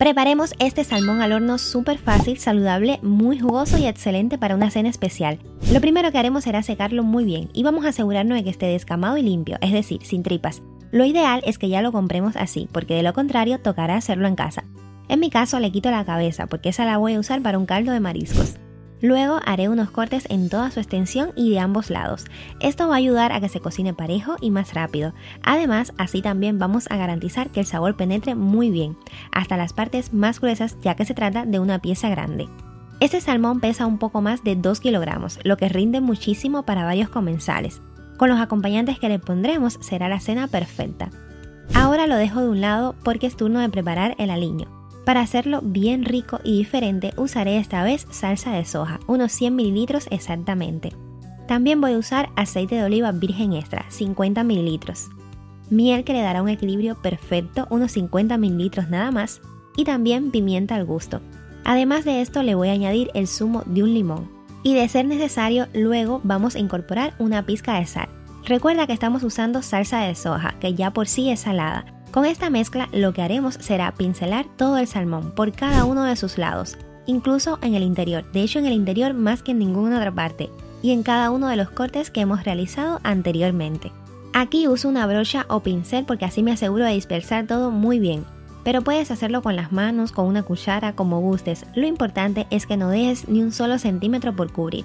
Preparemos este salmón al horno súper fácil, saludable, muy jugoso y excelente para una cena especial. Lo primero que haremos será secarlo muy bien y vamos a asegurarnos de que esté descamado y limpio, es decir, sin tripas. Lo ideal es que ya lo compremos así, porque de lo contrario tocará hacerlo en casa. En mi caso le quito la cabeza, porque esa la voy a usar para un caldo de mariscos. Luego haré unos cortes en toda su extensión y de ambos lados. Esto va a ayudar a que se cocine parejo y más rápido. Además, así también vamos a garantizar que el sabor penetre muy bien, hasta las partes más gruesas, ya que se trata de una pieza grande. Este salmón pesa un poco más de 2 kilogramos, lo que rinde muchísimo para varios comensales. Con los acompañantes que le pondremos será la cena perfecta. Ahora lo dejo de un lado porque es turno de preparar el aliño. Para hacerlo bien rico y diferente usaré esta vez salsa de soja, unos 100 mililitros exactamente. También voy a usar aceite de oliva virgen extra, 50 mililitros. Miel que le dará un equilibrio perfecto, unos 50 mililitros nada más. Y también pimienta al gusto. Además de esto le voy a añadir el zumo de un limón. Y de ser necesario luego vamos a incorporar una pizca de sal. Recuerda que estamos usando salsa de soja, que ya por sí es salada. Con esta mezcla lo que haremos será pincelar todo el salmón por cada uno de sus lados, incluso en el interior, de hecho en el interior más que en ninguna otra parte, y en cada uno de los cortes que hemos realizado anteriormente. Aquí uso una brocha o pincel porque así me aseguro de dispersar todo muy bien, pero puedes hacerlo con las manos, con una cuchara, como gustes, lo importante es que no dejes ni un solo centímetro por cubrir.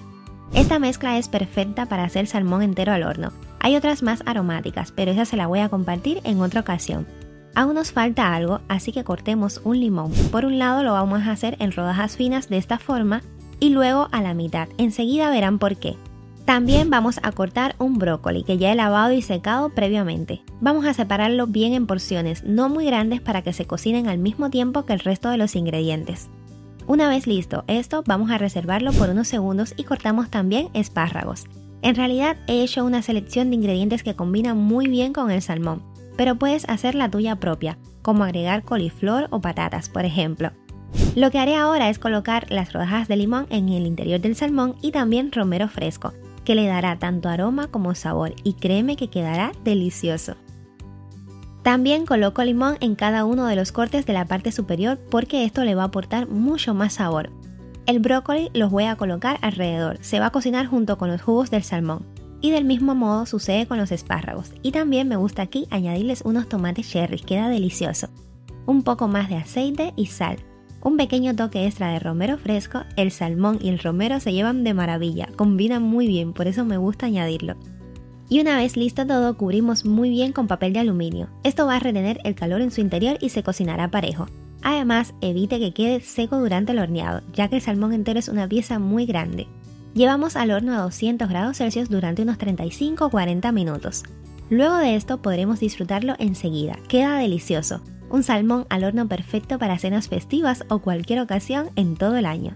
Esta mezcla es perfecta para hacer salmón entero al horno. Hay otras más aromáticas, pero esa se la voy a compartir en otra ocasión. Aún nos falta algo, así que cortemos un limón. Por un lado lo vamos a hacer en rodajas finas de esta forma y luego a la mitad. Enseguida verán por qué. También vamos a cortar un brócoli que ya he lavado y secado previamente. Vamos a separarlo bien en porciones, no muy grandes para que se cocinen al mismo tiempo que el resto de los ingredientes. Una vez listo esto, vamos a reservarlo por unos segundos y cortamos también espárragos. En realidad he hecho una selección de ingredientes que combinan muy bien con el salmón, pero puedes hacer la tuya propia, como agregar coliflor o patatas, por ejemplo. Lo que haré ahora es colocar las rodajas de limón en el interior del salmón y también romero fresco, que le dará tanto aroma como sabor y créeme que quedará delicioso. También coloco limón en cada uno de los cortes de la parte superior porque esto le va a aportar mucho más sabor. El brócoli los voy a colocar alrededor, se va a cocinar junto con los jugos del salmón y del mismo modo sucede con los espárragos y también me gusta aquí añadirles unos tomates cherry, queda delicioso. Un poco más de aceite y sal, un pequeño toque extra de romero fresco, el salmón y el romero se llevan de maravilla, combinan muy bien, por eso me gusta añadirlo. Y una vez listo todo cubrimos muy bien con papel de aluminio, esto va a retener el calor en su interior y se cocinará parejo. Además, evite que quede seco durante el horneado, ya que el salmón entero es una pieza muy grande. Llevamos al horno a 200 grados Celsius durante unos 35 o 40 minutos. Luego de esto podremos disfrutarlo enseguida, queda delicioso. Un salmón al horno perfecto para cenas festivas o cualquier ocasión en todo el año.